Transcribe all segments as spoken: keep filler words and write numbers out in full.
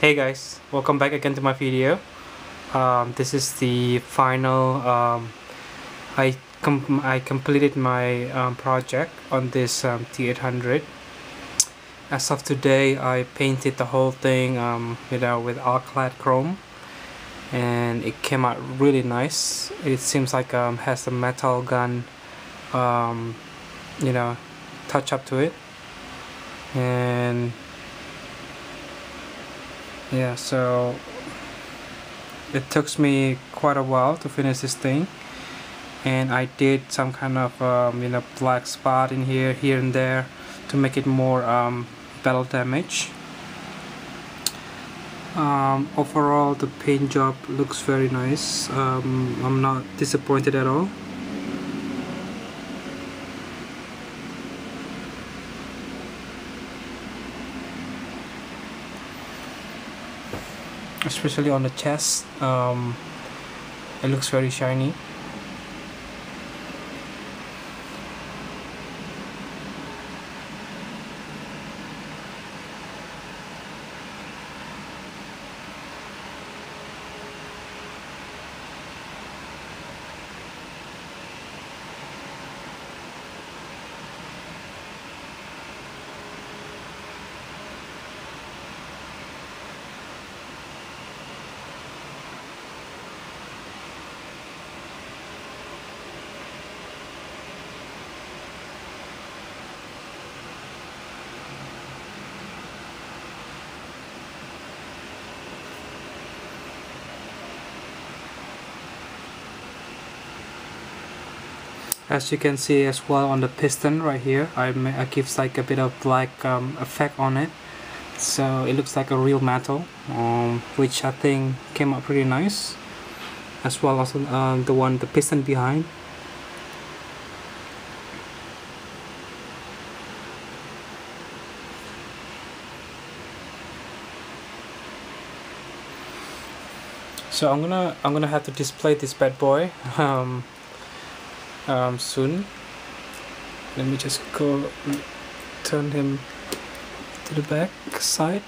Hey guys, welcome back again to my video. Um, this is the final. Um, I com I completed my um, project on this um, T eight hundred. As of today, I painted the whole thing, um, you know, with Alclad chrome, and it came out really nice. It seems like um has a metal gun, um, you know, touch up to it, and. Yeah, so it took me quite a while to finish this thing, and I did some kind of um, you know, black spot in here here and there to make it more um, battle damage. Um, overall, the paint job looks very nice. um, I'm not disappointed at all. Especially on the chest, um, it looks very shiny. As you can see as well on the piston right here, I, I gives like a bit of black um, effect on it, so it looks like a real metal, um, which I think came out pretty nice. As well as um, the one, the piston behind. So I'm gonna I'm gonna have to display this bad boy. Um, Um, soon. Let me just go turn him to the back side.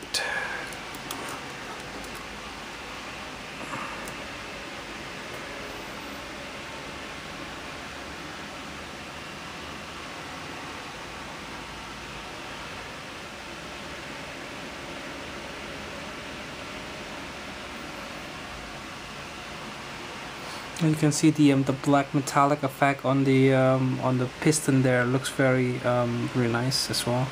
You can see the um, the black metallic effect on the um, on the piston there. It looks very um, very nice as well.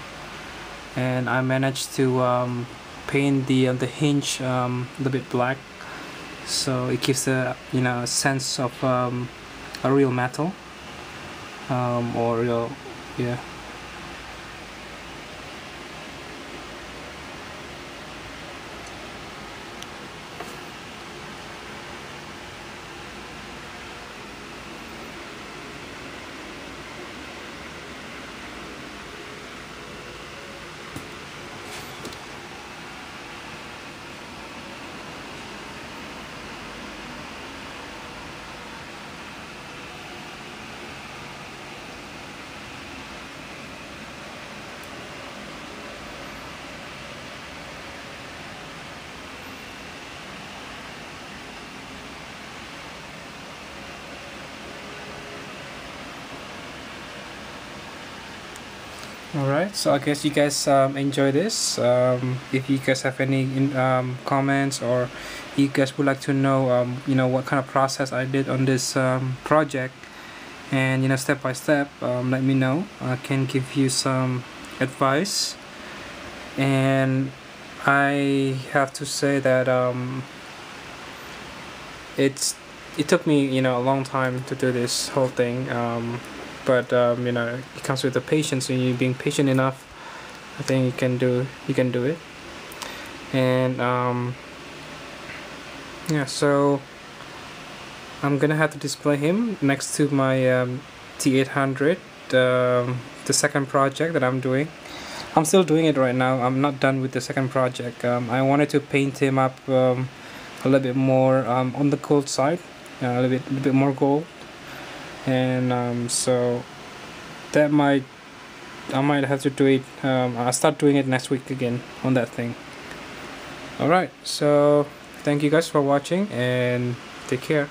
And I managed to um, paint the uh, the hinge um, a little bit black, so it gives a, you know, a sense of um, a real metal, um, or real, yeah. Alright, so I guess you guys um, enjoy this. Um, if you guys have any in, um, comments, or you guys would like to know, um, you know, what kind of process I did on this um, project, and, you know, step by step, um, let me know. I can give you some advice. And I have to say that um, it's it took me, you know, a long time to do this whole thing. Um, But um, you know, it comes with the patience, and you being patient enough, I think you can do you can do it. And um, yeah, so I'm gonna have to display him next to my um, T eight hundred, um, the second project that I'm doing. I'm still doing it right now. I'm not done with the second project. Um, I wanted to paint him up um, a little bit more um, on the gold side, uh, a little bit, a little bit more gold. And um, so that might I might have to do it. um, I'll start doing it next week again on that thing. Alright, so thank you guys for watching and take care.